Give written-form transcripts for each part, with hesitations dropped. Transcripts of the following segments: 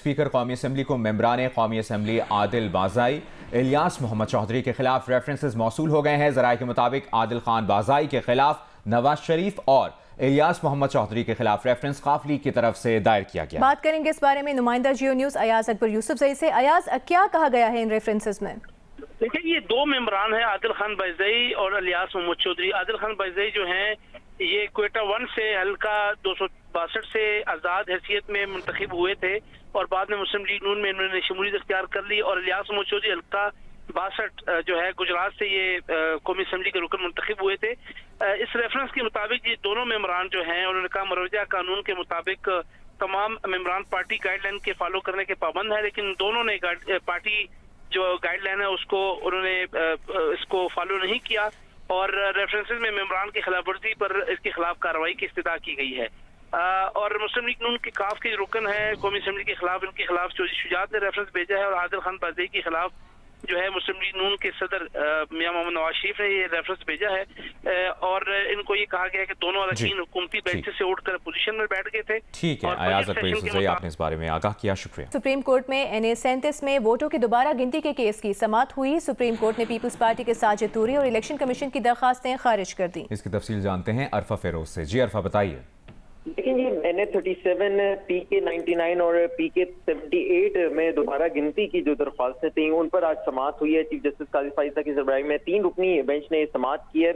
Speaker कौमी assembly को मेम्बरान कौमी असम्बली आदिल बाजाई इलियास मोहम्मद चौधरी के खिलाफ रेफरेंसेस मौसूल हो गए हैं। जराए के मुताबिक आदिल खान बाजाई के खिलाफ नवाज शरीफ और इलियास मोहम्मद चौधरी के खिलाफ रेफरेंस काफ लीग की तरफ से दायर किया गया। बात करेंगे इस बारे में नुमाइंदा जियो न्यूज़ अयाज अकबर यूसुफ जई से। अयाज, क्या कहा गया है इन रेफरेंसेस में? देखिए, ये दो मेम्बरान हैं, आदिल खान बाजाई और इलियास मोहम्मद चौधरी। आदिल खान बाजाई जो हैं ये क्वेटा 1 से हल्का 262 से आज़ाद हैसियत में मुंतखब हुए थे और बाद में मुस्लिम लीग नून में इन्होंने शमूलियत इख्तियार कर ली। और इलियास मोहम्मद चौधरी हल्का 62 जो है गुजरात से ये कौमी असम्बली के रुकन मुंतखब हुए थे। इस रेफरेंस के मुताबिक ये दोनों मेम्बरान जो हैं उन्होंने कहा मरोजा कानून के मुताबिक तमाम मेम्बरान पार्टी गाइडलाइन के फॉलो करने के पाबंद है, लेकिन दोनों ने पार्टी जो गाइडलाइन है उसको उन्होंने इसको फॉलो नहीं किया और रेफरेंसेस में मेम्बरान की खिलाफ वर्जी पर इसके खिलाफ कार्रवाई की इस्तदा की गई है। और मुस्लिम लीग नून के काफ के रुकन है कौमी असम्बली के खिलाफ, इनके खिलाफ चौधरी शुजात ने रेफरेंस भेजा है और आदिल खान बाजई के खिलाफ जो है मुस्लिम लीग नून के सदर मियां मोहम्मद नवाज शरीफ ने ये रेफरेंस भेजा है। और इनको ये कहा गया है कि दोनों अरकान हुकूमती बेंच से उठकर पोजीशन में बैठ गए थे। ठीक है अयाज अकबर, आपने इस बारे में आगाह किया, शुक्रिया। सुप्रीम कोर्ट में NA-37 में वोटों की दोबारा गिनती के केस की समाअत हुई। सुप्रीम कोर्ट ने पीपल्स पार्टी के साजिद तूरी और इलेक्शन कमीशन की दरखास्तें खारिज कर दी। इसकी तफसील जानते हैं अरफा फेरोज से। जी अरफा, बताइए। लेकिन ये NA-37, PK-99 और PK-78 में दोबारा गिनती की जो दरख्वास्तें थी उन पर आज समाअत हुई है। चीफ जस्टिस काजी फाइजा की सरबराही में 3 रुकनी बेंच ने समाअत की है।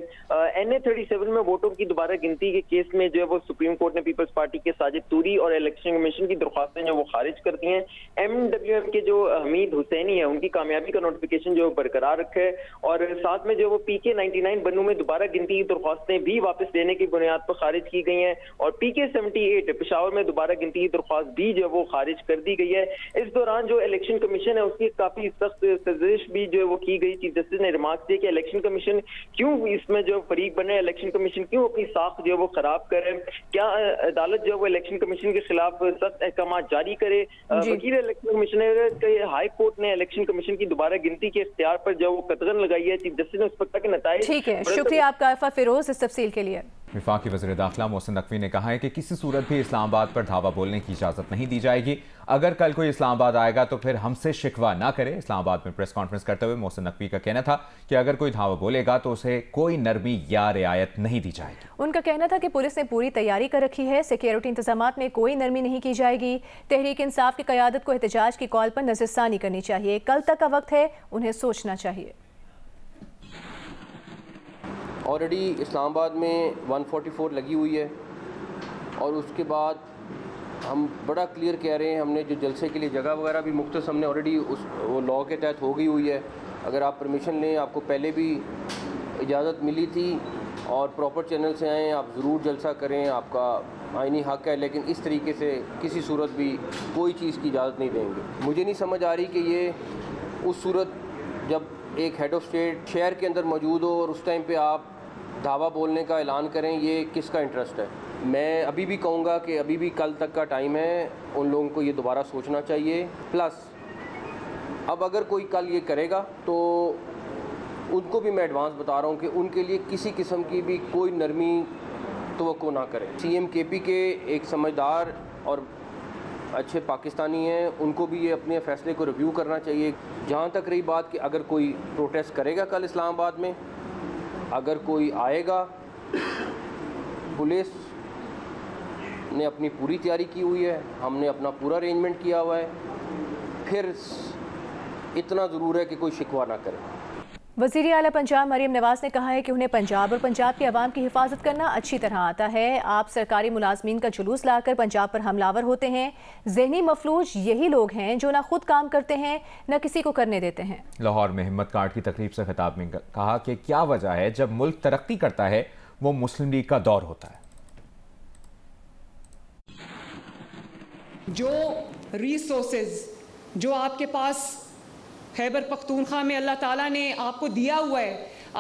NA-37 में वोटों की दोबारा गिनती के केस में जो है वो सुप्रीम कोर्ट ने पीपल्स पार्टी के साजिद तूरी और इलेक्शन कमीशन की दरख्वास्तें जो वो खारिज कर दी हैं। MWM के जो हमीद हुसैनी है उनकी कामयाबी का नोटिफिकेशन जो बरकरार रखे और साथ में जो वो PK-99 बनू में दोबारा गिनती की दरख्वास्तें भी वापस लेने की बुनियाद पर खारिज की गई हैं और PK-78 पेशावर में दोबारा गिनती की दरख्वास्त भी जो है वो खारिज कर दी गई है। इस दौरान जो इलेक्शन कमीशन है उसकी काफी सख्त सजिश भी जो है वो की गई। चीफ जस्टिस ने रिमार्क दिया कि इलेक्शन कमीशन क्यों इसमें जो फरीक बने, इलेक्शन कमीशन क्यों अपनी साख जो है वो खराब करे, क्या अदालत जो है वो इलेक्शन कमीशन के खिलाफ सख्त अहकाम जारी करे। वकील इलेक्शन कमिश्नर के हाई कोर्ट ने इलेक्शन कमीशन की दोबारा गिनती के इख्तियार पर जो है वो कतरन लगाई है। चीफ जस्टिस ने उस वक्त के नतीजे। ठीक है, शुक्रिया आपका अरफा फिरोज इस तफसील के लिए। वफाकी वज़ीर दाखिला मोहसिन नकवी ने कहा है कि किसी सूरत भी इस्लामाबाद पर धावा बोलने की इजाज़त नहीं दी जाएगी। अगर कल कोई इस्लामाबाद आएगा तो फिर हमसे शिकवा ना करे। इस्लामाबाद में प्रेस कॉन्फ्रेंस करते हुए मोहसिन नकवी का कहना था कि अगर कोई धावा बोलेगा तो उसे कोई नरमी या रियायत नहीं दी जाएगी। उनका कहना था कि पुलिस ने पूरी तैयारी कर रखी है, सिक्योरिटी इंतजामात में कोई नरमी नहीं की जाएगी। तहरीक इंसाफ की क़यादत को एहतजाज की कॉल पर नज़रसानी करनी चाहिए। कल तक का वक्त है, उन्हें सोचना चाहिए। ऑलरेडी इस्लामाबाद में 144 लगी हुई है और उसके बाद हम बड़ा क्लियर कह रहे हैं, हमने जो जलसे के लिए जगह वगैरह भी मुख्तस हमने ऑलरेडी उस वो लॉ के तहत हो गई हुई है। अगर आप परमिशन लें, आपको पहले भी इजाज़त मिली थी और प्रॉपर चैनल से आएँ, आप ज़रूर जलसा करें, आपका आइनी हक है, लेकिन इस तरीके से किसी सूरत भी कोई चीज़ की इजाज़त नहीं देंगे। मुझे नहीं समझ आ रही कि ये उस सूरत जब एक हेड ऑफ़ स्टेट शहर के अंदर मौजूद हो और उस टाइम पे आप धावा बोलने का ऐलान करें, ये किसका इंटरेस्ट है। मैं अभी भी कहूँगा कि अभी भी कल तक का टाइम है, उन लोगों को ये दोबारा सोचना चाहिए। प्लस अब अगर कोई कल ये करेगा तो उनको भी मैं एडवांस बता रहा हूँ कि उनके लिए किसी किस्म की भी कोई नरमी तवक्को ना करें। CMKP के एक समझदार और अच्छे पाकिस्तानी हैं, उनको भी ये अपने फैसले को रिव्यू करना चाहिए। जहाँ तक रही बात कि अगर कोई प्रोटेस्ट करेगा कल इस्लामाबाद में, अगर कोई आएगा, पुलिस ने अपनी पूरी तैयारी की हुई है, हमने अपना पूरा अरेंजमेंट किया हुआ है। फिर इतना ज़रूर है कि कोई शिकवा ना करे। वज़ीर आला पंजाब मरीम नवाज़ ने कहा है कि उन्हें पंजाब और पंजाब के अवाम की हिफाजत करना अच्छी तरह आता है। आप सरकारी मुलाजमीन का जुलूस लाकर पंजाब पर हमलावर होते हैं। ज़हनी मफलूज यही लोग हैं जो ना खुद काम करते हैं ना किसी को करने देते हैं। लाहौर में हिम्मत कार्ड की तकरीब से खिताब में कहा कि क्या वजह है जब मुल्क तरक्की करता है वो मुस्लिम लीग का दौर होता है। जो रिसोर्सेज जो आपके पास खैबर पख्तूनख्वा में अल्लाह ताला ने आपको दिया हुआ है,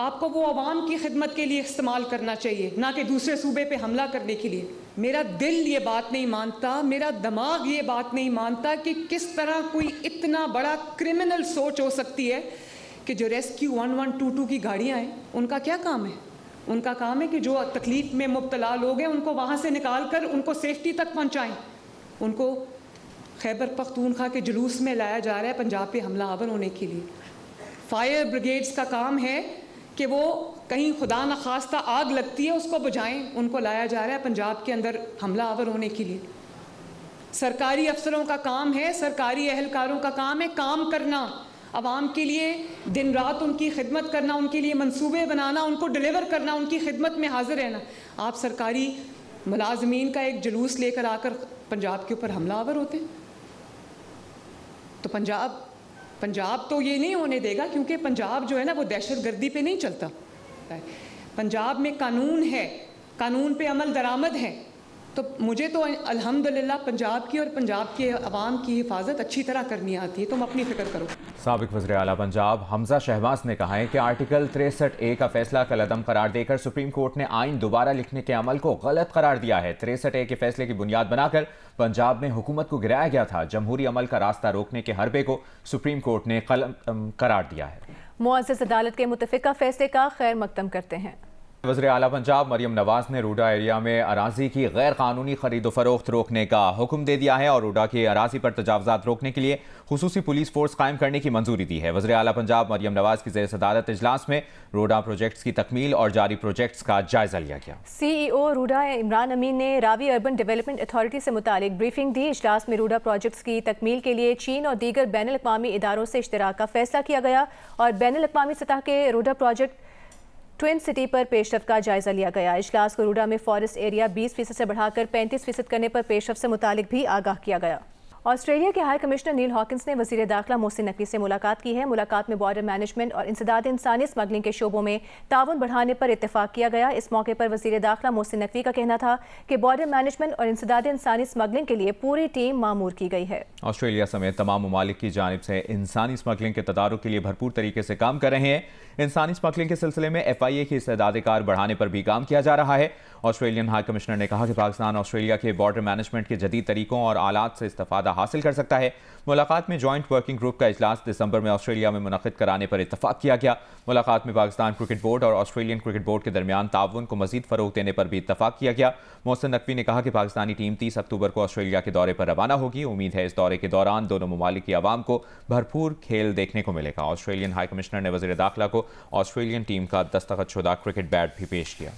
आपको वो आवाम की खिदमत के लिए इस्तेमाल करना चाहिए, ना कि दूसरे सूबे पे हमला करने के लिए। मेरा दिल ये बात नहीं मानता, मेरा दिमाग ये बात नहीं मानता कि किस तरह कोई इतना बड़ा क्रिमिनल सोच हो सकती है कि जो रेस्क्यू 1122 की गाड़ियाँ हैं उनका क्या काम है। उनका काम है कि जो तकलीफ़ में मुब्तला लोग हैं उनको वहाँ से निकाल कर उनको सेफ्टी तक पहुँचाएँ, उनको खैबर पख्तूनख्वा के जुलूस में लाया जा रहा है पंजाब पे हमला आवर होने के लिए। फायर ब्रिगेड्स का काम है कि वो कहीं खुदा न खास्ता आग लगती है उसको बुझाएं, उनको लाया जा रहा है पंजाब के अंदर हमला आवर होने के लिए। सरकारी अफसरों का काम है, सरकारी अहलकारों का काम है काम करना, आवाम के लिए दिन रात उनकी खिदमत करना, उनके लिए मंसूबे बनाना, उनको डिलीवर करना, उनकी खिदमत में हाजिर रहना। आप सरकारी मुलाजमीन का एक जुलूस लेकर आकर पंजाब के ऊपर हमला आवर होते हैं तो पंजाब तो ये नहीं होने देगा, क्योंकि पंजाब जो है ना वो दहशत गर्दी पर नहीं चलता। पंजाब में कानून है, कानून पे अमल दरामद है। तो मुझे तो अल्हम्दुलिल्लाह पंजाब की और पंजाब के अवाम की हिफाजत अच्छी तरह करनी आती है, तुम अपनी फिक्र करो। साबिक वज़ीर आला पंजाब हमजा शहबाज ने कहा है कि आर्टिकल 63A का फैसला कलअदम करार देकर सुप्रीम कोर्ट ने आइन दोबारा लिखने के अमल को गलत करार दिया है। 63A के फैसले की बुनियाद बनाकर पंजाब में हुकूमत को गिराया गया था। जमहूरी अमल का रास्ता रोकने के हरबे को सुप्रीम कोर्ट ने कलअदम करार दिया है। मुअज़्ज़ज़ अदालत के मुतफ़िका फैसले का खैर मकदम करते हैं। वज़ीर आला पंजाब मरियम नवाज़ ने रूडा एरिया में अराजी की गैर कानूनी खरीद फरोख्त रोकने का हुक्म दे दिया है और रूडा की अराजी पर तजावजात रोकने के लिए खुसूसी पुलिस फोर्स कायम करने की मंजूरी दी है। वज़ीर आला पंजाब मरियम नवाज़ की ज़ेर सदारत इजलास में रूडा प्रोजेक्ट्स की तकमील और जारी प्रोजेक्ट्स का जायजा लिया गया। CEO रूडा इमरान अमीन ने रावी अर्बन डेवलपमेंट अथॉरिटी से मुतालिक ब्रीफिंग दी। इजलास में रूडा प्रोजेक्ट्स की तकमील के लिए चीन और दीगर बैनुल अक़वामी इदारों से इश्तराक का फैसला किया गया और बैनुल अक़वामी सतह के रूडा प्रोजेक्ट ट्विन सिटी पर पेशरफ का जायजा लिया गया। इजलास को रूडा में फॉरेस्ट एरिया 20% से बढ़ाकर 35% करने पर पेशरफ से मुतालिक भी आगाह किया गया। ऑस्ट्रेलिया के हाई कमिश्नर नील हॉकिंस ने वज़ीर दाखिला मोहसिन नकवी से मुलाकात की है। मुलाकात में बॉर्डर मैनेजमेंट और इंसदाद इंसानी स्मगलिंग के शोबों में ताउन बढ़ाने पर इतफाक़ किया गया। इस मौके पर वज़ीर दाखिला मोहसिन नकवी का कहना था कि बॉर्डर मैनेजमेंट और इंसदाद इंसानी स्मगलिंग के लिए पूरी टीम मामूर की गई है। ऑस्ट्रेलिया समेत तमाम ममालिक की जानिब से इंसानी स्मगलिंग के तदारक के लिए भरपूर तरीके से काम कर रहे हैं। इंसानी स्मगलिंग के सिलसिले में FIA की इस्तेदाद कार बढ़ाने पर भी काम किया जा रहा है। ऑस्ट्रेलियन हाई कमिश्नर ने कहा कि पाकिस्तान ऑस्ट्रेलिया के बॉर्डर मैनेजमेंट के जदीद तरीकों और आलात से इस्तेफादा हासिल कर सकता है। मुलाकात में जॉइंट वर्किंग ग्रुप का इजलास दिसंबर में ऑस्ट्रेलिया में मुनक़िद कराने पर इत्तफ़ाक़ किया गया। मुलाकात में पाकिस्तान क्रिकेट बोर्ड और ऑस्ट्रेलियन क्रिकेट बोर्ड के दरमियान ताउन को मज़ीद फ़रोग़ देने पर भी इत्तफ़ाक़ किया गया। मोहसिन नक़वी ने कहा कि पाकिस्तानी टीम 30 अक्टूबर को ऑस्ट्रेलिया के दौरे पर रवाना होगी। उम्मीद है इस दौरे के दौरान दोनों ममालिक की आवाम को भरपूर खेल देखने को मिलेगा। ऑस्ट्रेलियन हाई कमिश्नर ने वज़ीर दाखिला को ऑस्ट्रेलियन टीम का दस्तखतशुदा क्रिकेट बैट भी पेश किया।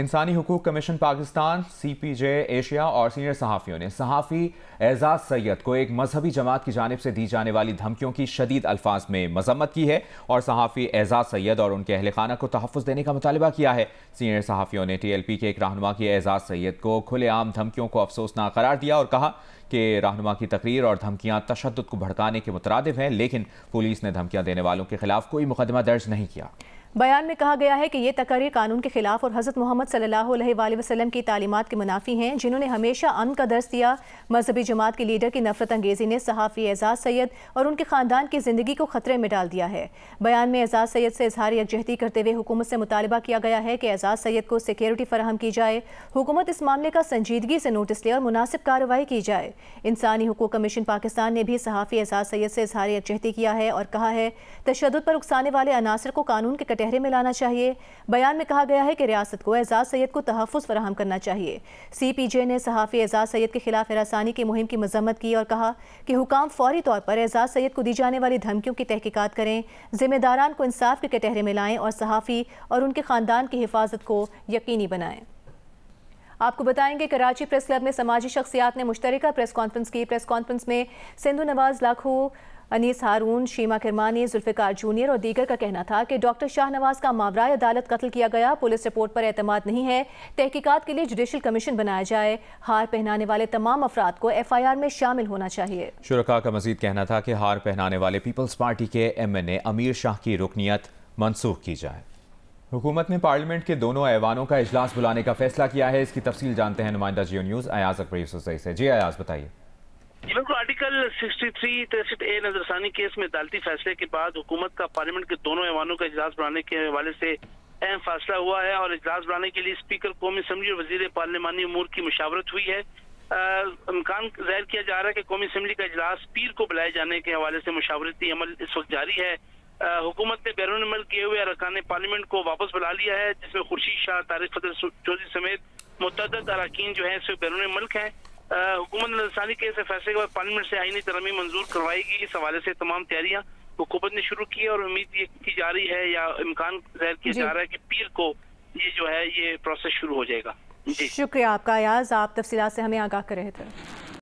इंसानी हुकूक कमीशन पाकिस्तान CPJ एशिया और सीनियर सहाफ़ियों ने सहाफ़ी एजाज सैयद को एक मजहबी जमात की जानिब से दी जाने वाली धमकियों की शदीद अल्फाज में मजम्मत की है और सहाफ़ी एजाज सैयद और उनके अहल खाना को तहफ़ुज़ देने का मुतालबा किया है। सीनियर सहाफ़ियों ने TLP के एक रहनुमा की एजाज सैयद को खुलेआम धमकियों को अफसोसनाक करार दिया और कहा कि रहनुमा की तकरीर और धमकियाँ तशद्दुद को भड़काने के मुतरादिफ़ हैं, लेकिन पुलिस ने धमकियाँ देने वालों के खिलाफ कोई मुकदमा दर्ज नहीं किया। बयान में कहा गया है कि ये तकरीर कानून के खिलाफ और हज़रत मोहम्मद सल्लल्लाहु अलैहि वसल्लम की तालीमात के मुनाफी हैं, जिन्होंने हमेशा अमन का दर्स दिया। मजहबी जमात के लीडर की नफरत अंगेज़ी ने सहाफ़ी एजाज सैयद और उनके ख़ानदान की ज़िंदगी को ख़तरे में डाल दिया है। बयान में एजाज सैयद से इजहार यकजहती करते हुए हुकूमत से मुतालबा किया गया है कि एजाज सैयद को सिक्योरिटी फराहम की जाए, हुकूमत इस मामले का संजीदगी से नोटिस ले और मुनासिब कार्रवाई की जाए। इंसानी हुकूक कमीशन पाकिस्तान ने भी सहाफ़ी एजाज सैयद से इजहार यकजहती किया है और कहा है तशद्दुद पर उकसाने वाले अनासर को कानून के ठहरे में लाना चाहिए। बयान में कहा गया है कि रियासत को एजाज सैयद को तहफ़ुज़ फराहम करना चाहिए। CPJ ने सहाफ़ी एजाज सैयद के खिलाफ हरासानी की मुहिम की मजम्मत की और कहा कि हुकाम फौरी तौर पर एजाज सैयद को दी जाने वाली धमकियों की तहकीकात करें, जिम्मेदारान को इंसाफ के ठहरे में लाएं और सहाफ़ी और उनके ख़ानदान की हिफाजत को यकीनी बनाएं। आपको बताएंगे कराची प्रेस क्लब में समाजी शख्सियात ने मुश्तरका प्रेस कॉन्फ्रेंस की। प्रेस कॉन्फ्रेंस में सिंधु नवाज लाखू, अनीस हारून, शीमा किरमानी, जुल्फ़िकार जूनियर और दीगर का कहना था कि डॉक्टर शाहनवाज का मावराए अदालत कत्ल किया गया, पुलिस रिपोर्ट पर एतमाद नहीं है, तहकीकात के लिए जुडिशल कमीशन बनाया जाए, हार पहनाने वाले तमाम अफराद को FIR में शामिल होना चाहिए। शुरका का मजीद कहना था कि हार पहनाने वाले पीपल्स पार्टी के MNA अमीर शाह की रुकनीत मनसूख की जाए। हुकूमत ने पार्लियामेंट के दोनों ऐवानों का इजलास बुलाने का फैसला किया है। इसकी तफसील जानते हैं नुमाइंदा जियो न्यूज़ अयाज अकबरी से। जी अयाज बताइए। जी बिल्कुल, आर्टिकल 63-A नजरसानी केस में अदालती फैसले के बाद हुकूमत का पार्लियामेंट के दोनों ऐवानों का इजलास बुलाने के हवाले से अहम फैसला हुआ है और इजलास बुलाने के लिए स्पीकर, कौमी असम्बली और वजीर पार्लिमानी उमूर की मुशावरत हुई है। इम्कान जाहिर किया जा रहा है कि कौमी असम्बली का इजलास पीर को बुलाए जाने के हवाले से मुशावरती अमल इस वक्त जारी है। हुकूमत ने बैरून अमल किए हुए अरकान पार्लियामेंट को वापस बुला लिया है, जिसमें खुर्शीद शाह, तारिक फजल चौधरी समेत मुतअद्दिद अरकान जो है इसमें बैरून मुल्क हैं। हुकूमत नज़रसानी केस के फैसले के बाद पार्लियामेंट से आईनी तरमीम मंजूर करवाएगी। इस हवाले से तमाम तैयारियाँ हुकूमत ने शुरू की है और उम्मीद ये की जा रही है या इम्कान ज़ाहिर किया जा रहा है कि पीर को ये जो है ये प्रोसेस शुरू हो जाएगा। जी शुक्रिया आपका अयाज, आप तफसीलात से हमें आगाह कर रहे थे।